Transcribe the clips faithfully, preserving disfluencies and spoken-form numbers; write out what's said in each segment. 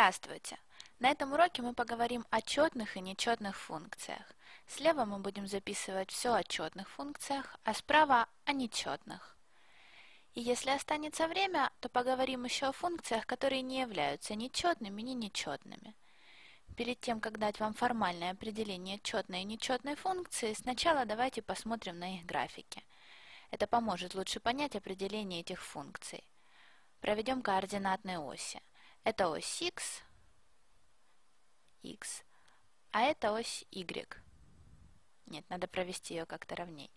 Здравствуйте! На этом уроке мы поговорим о четных и нечетных функциях. Слева мы будем записывать все о четных функциях, а справа о нечетных. И если останется время, то поговорим еще о функциях, которые не являются ни четными, ни нечетными. Перед тем, как дать вам формальное определение четной и нечетной функции, сначала давайте посмотрим на их графики. Это поможет лучше понять определение этих функций. Проведем координатные оси. Это ось x, x, а это ось y. Нет, надо провести ее как-то ровней.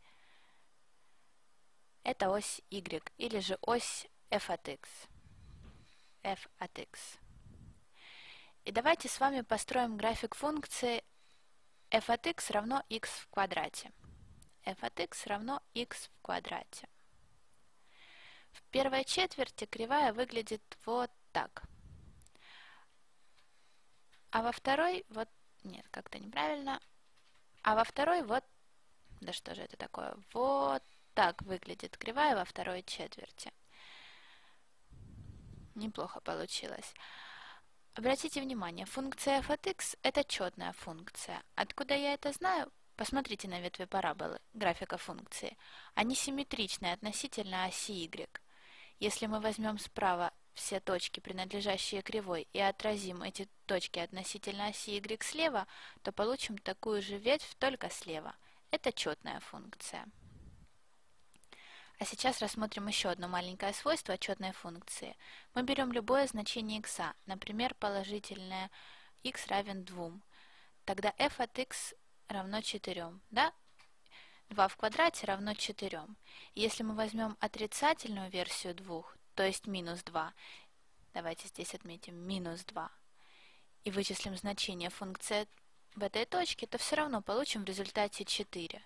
Это ось y, или же ось f от x. f от x. И давайте с вами построим график функции f от x равно x в квадрате. f от x равно x в квадрате. В первой четверти кривая выглядит вот так. А во второй вот... Нет, как-то неправильно. А во второй вот... Да что же это такое? Вот так выглядит кривая во второй четверти. Неплохо получилось. Обратите внимание, функция f от x – это четная функция. Откуда я это знаю? Посмотрите на ветви параболы, графика функции. Они симметричны относительно оси y. Если мы возьмем справа все точки, принадлежащие кривой, и отразим эти точки относительно оси y слева, то получим такую же ветвь, только слева. Это четная функция. А сейчас рассмотрим еще одно маленькое свойство четной функции. Мы берем любое значение x, например, положительное x равен двум. Тогда f от x равно четырем, да? два в квадрате равно четырем. Если мы возьмем отрицательную версию двух, то есть минус два, давайте здесь отметим минус два, и вычислим значение функции в этой точке, то все равно получим в результате четыре.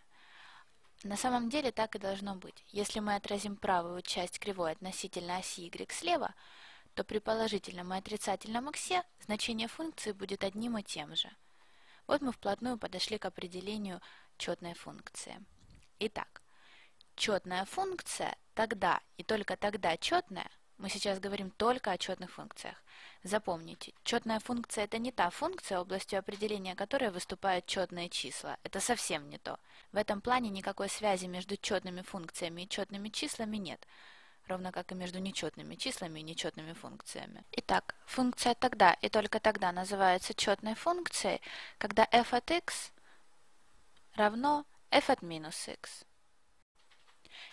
На самом деле так и должно быть. Если мы отразим правую часть кривой относительно оси y слева, то при положительном и отрицательном иксе значение функции будет одним и тем же. Вот мы вплотную подошли к определению четной функции. Итак, четная функция тогда и только тогда четная, мы сейчас говорим только о четных функциях. Запомните, четная функция – это не та функция, областью определения которой выступают четные числа. Это совсем не то. В этом плане никакой связи между четными функциями и четными числами нет, ровно как и между нечетными числами и нечетными функциями. Итак, функция тогда и только тогда называется четной функцией, когда f от x равно f от минус x.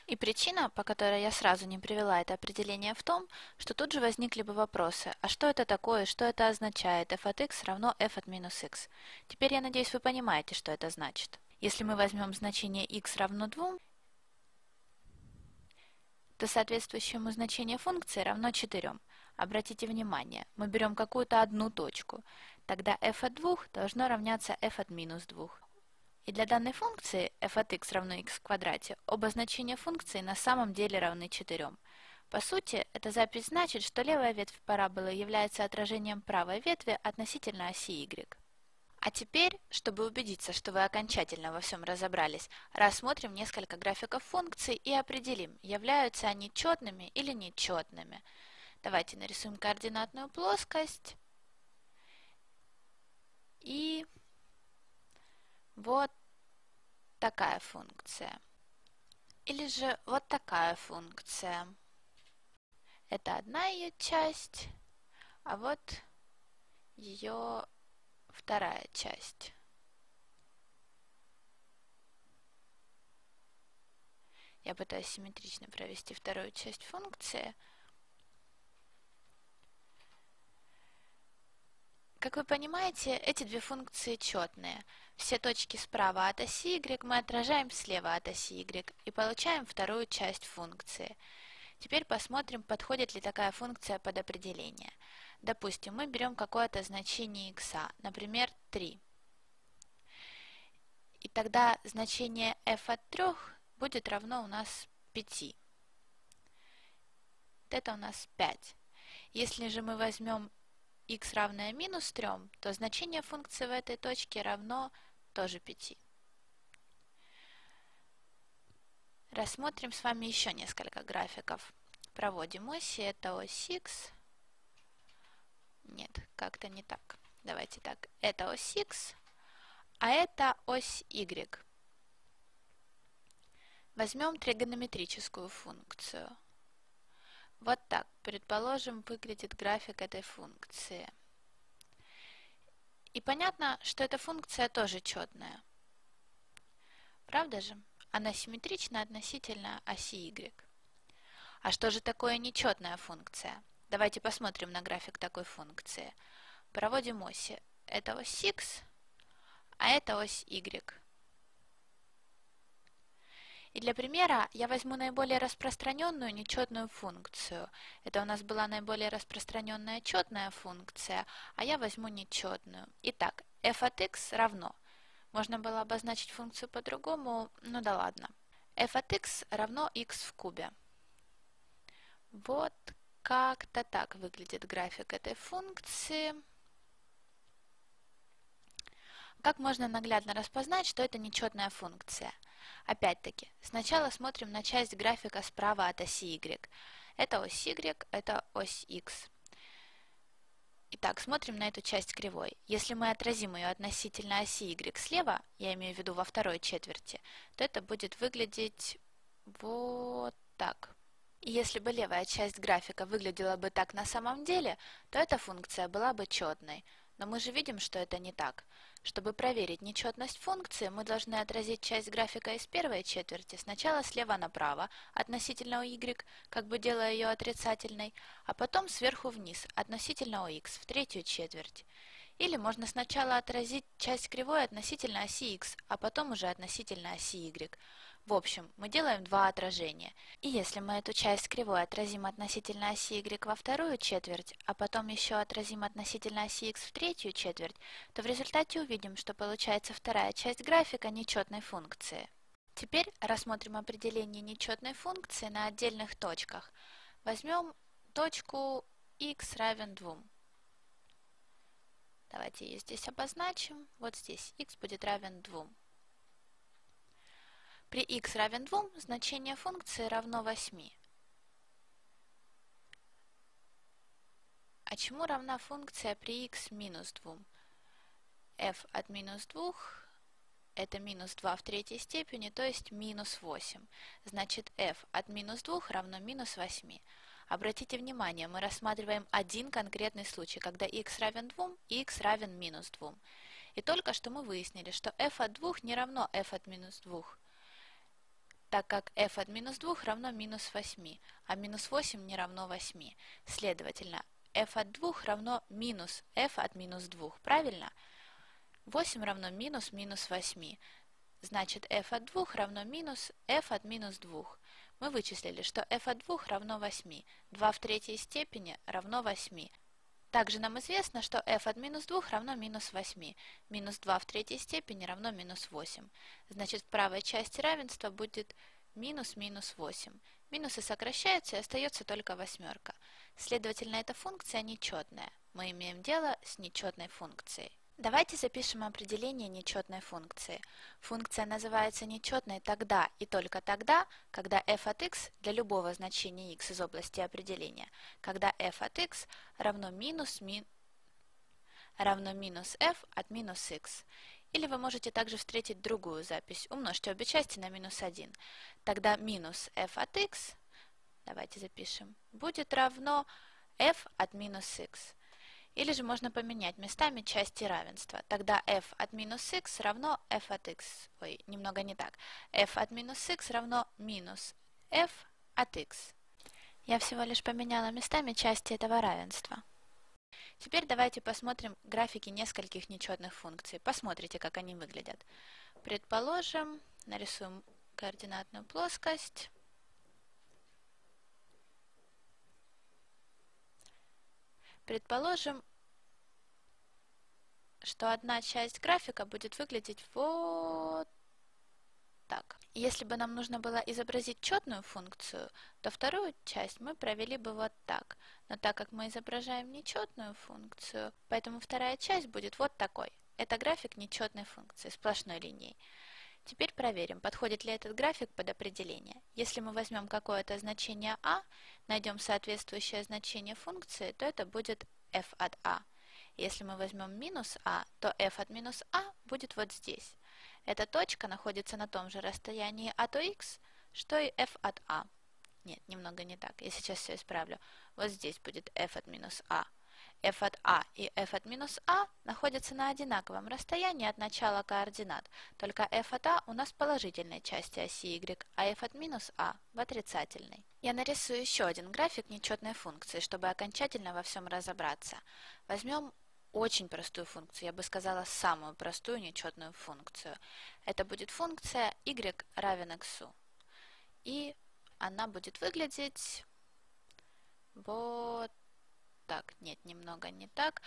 И причина, по которой я сразу не привела это определение, в том, что тут же возникли бы вопросы, а что это такое, что это означает f от x равно f от минус x. Теперь, я надеюсь, вы понимаете, что это значит. Если мы возьмем значение x равно двум, то соответствующему значению функции равно четырем. Обратите внимание, мы берем какую-то одну точку, тогда f от двух должно равняться f от минус двух. И для данной функции f от x равно x в квадрате оба значения функции на самом деле равны четырем. По сути, эта запись значит, что левая ветвь параболы является отражением правой ветви относительно оси y. А теперь, чтобы убедиться, что вы окончательно во всем разобрались, рассмотрим несколько графиков функций и определим, являются они четными или нечетными. Давайте нарисуем координатную плоскость. И... вот такая функция. Или же вот такая функция. Это одна ее часть, а вот ее вторая часть. Я пытаюсь симметрично провести вторую часть функции. Как вы понимаете, эти две функции четные. Все точки справа от оси y мы отражаем слева от оси y и получаем вторую часть функции. Теперь посмотрим, подходит ли такая функция под определение. Допустим, мы берем какое-то значение x, например, три. И тогда значение f от трёх будет равно у нас пяти. Это у нас пять. Если же мы возьмем x равное минус трём, то значение функции в этой точке равно тоже пяти. Рассмотрим с вами еще несколько графиков. Проводим оси, это ось x. Нет, как-то не так. Давайте так. Это ось X, а это ось Y. Возьмем тригонометрическую функцию. Вот так, предположим, выглядит график этой функции. И понятно, что эта функция тоже четная. Правда же? Она симметрична относительно оси Y. А что же такое нечетная функция? Давайте посмотрим на график такой функции. Проводим оси. Это ось X, а это ось Y. И для примера я возьму наиболее распространенную нечетную функцию. Это у нас была наиболее распространенная четная функция, а я возьму нечетную. Итак, f от x равно. Можно было обозначить функцию по-другому, ну да ладно. F от x равно x в кубе. Вот как-то так выглядит график этой функции. Как можно наглядно распознать, что это нечетная функция? Опять-таки, сначала смотрим на часть графика справа от оси Y. Это ось Y, это ось X. Итак, смотрим на эту часть кривой. Если мы отразим ее относительно оси Y слева, я имею в виду во второй четверти, то это будет выглядеть вот так. И если бы левая часть графика выглядела бы так на самом деле, то эта функция была бы четной. Но мы же видим, что это не так. Чтобы проверить нечетность функции, мы должны отразить часть графика из первой четверти сначала слева направо, относительно у y, как бы делая ее отрицательной, а потом сверху вниз, относительно у x, в третью четверть. Или можно сначала отразить часть кривой относительно оси x, а потом уже относительно оси y. В общем, мы делаем два отражения. И если мы эту часть кривой отразим относительно оси y во вторую четверть, а потом еще отразим относительно оси x в третью четверть, то в результате увидим, что получается вторая часть графика нечетной функции. Теперь рассмотрим определение нечетной функции на отдельных точках. Возьмем точку x равен двум. Давайте ее здесь обозначим. Вот здесь x будет равен двум. При x равен двум значение функции равно восьми. А чему равна функция при x минус двум? F от минус двух – это минус два в третьей степени, то есть минус восемь. Значит, f от минус двух равно минус восемь. Обратите внимание, мы рассматриваем один конкретный случай, когда x равен двум и x равен минус двум. И только что мы выяснили, что f от двух не равно f от минус двух. Так как f от минус двух равно минус восемь, а минус восемь не равно восемь. Следовательно, f от двух равно минус f от минус двух, правильно? восемь равно минус минус восемь. Значит, f от двух равно минус f от минус двух. Мы вычислили, что f от двух равно восемь. два в третьей степени равно восемь. Также нам известно, что f от минус двух равно минус восемь. Минус два в третьей степени равно минус восемь. Значит, в правой части равенства будет минус минус восемь. Минусы сокращаются и остается только восьмерка. Следовательно, эта функция нечетная. Мы имеем дело с нечетной функцией. Давайте запишем определение нечетной функции. Функция называется нечетной тогда и только тогда, когда f от x для любого значения x из области определения, когда f от x равно минус, ми, равно минус f от минус x. Или вы можете также встретить другую запись. Умножьте обе части на минус один. Тогда минус f от x, давайте запишем, будет равно f от минус x. Или же можно поменять местами части равенства. Тогда f от минус x равно f от x. Ой, немного не так. F от минус x равно минус f от x. Я всего лишь поменяла местами части этого равенства. Теперь давайте посмотрим графики нескольких нечетных функций. Посмотрите, как они выглядят. Предположим, нарисуем координатную плоскость. Предположим, что одна часть графика будет выглядеть вот так. Если бы нам нужно было изобразить четную функцию, то вторую часть мы провели бы вот так. Но так как мы изображаем нечетную функцию, поэтому вторая часть будет вот такой. Это график нечетной функции сплошной линией. Теперь проверим, подходит ли этот график под определение. Если мы возьмем какое-то значение а, найдем соответствующее значение функции, то это будет f от а. Если мы возьмем минус а, то f от минус а будет вот здесь. Эта точка находится на том же расстоянии от ОХ, что и f от а. Нет, немного не так. Я сейчас все исправлю. Вот здесь будет f от минус а. f от а и f от минус а находятся на одинаковом расстоянии от начала координат, только f от а у нас в положительной части оси y, а f от минус а в отрицательной. Я нарисую еще один график нечетной функции, чтобы окончательно во всем разобраться. Возьмем очень простую функцию, я бы сказала самую простую нечетную функцию. Это будет функция y равен x. И она будет выглядеть вот так. Нет, немного не так.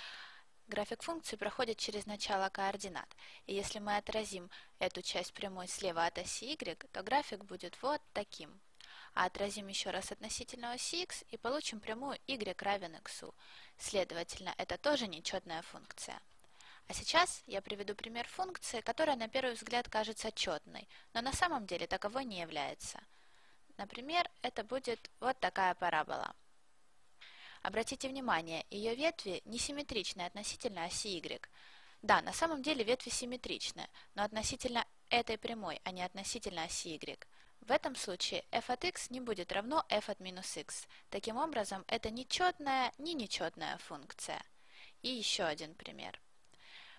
График функции проходит через начало координат. И если мы отразим эту часть прямой слева от оси y, то график будет вот таким. А отразим еще раз относительно оси x и получим прямую y равен x. Следовательно, это тоже нечетная функция. А сейчас я приведу пример функции, которая на первый взгляд кажется четной, но на самом деле таковой не является. Например, это будет вот такая парабола. Обратите внимание, ее ветви несимметричны относительно оси y. Да, на самом деле ветви симметричны, но относительно этой прямой, а не относительно оси y. В этом случае f от x не будет равно f от минус x. Таким образом, это нечетная, не нечетная функция. И еще один пример.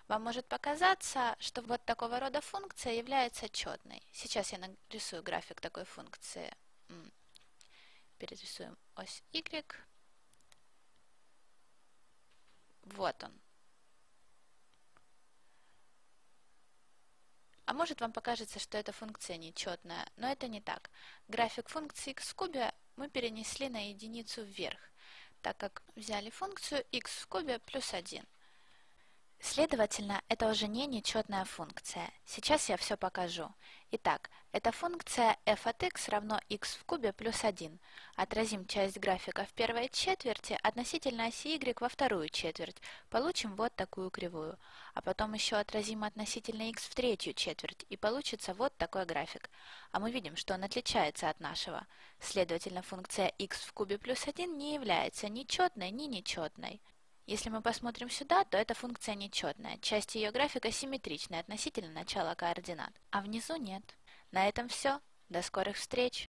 Вам может показаться, что вот такого рода функция является четной. Сейчас я нарисую график такой функции. Перерисуем ось y. Вот он. А может вам покажется, что эта функция нечетная, но это не так. График функции x в кубе мы перенесли на единицу вверх, так как взяли функцию x в кубе плюс один. Следовательно, это уже не нечетная функция. Сейчас я все покажу. Итак, это функция f от x равно x в кубе плюс один. Отразим часть графика в первой четверти относительно оси y во вторую четверть. Получим вот такую кривую. А потом еще отразим относительно x в третью четверть, и получится вот такой график. А мы видим, что он отличается от нашего. Следовательно, функция x в кубе плюс один не является ни четной, ни нечетной. Если мы посмотрим сюда, то эта функция нечетная. Часть ее графика симметричная относительно начала координат, а внизу нет. На этом все. До скорых встреч!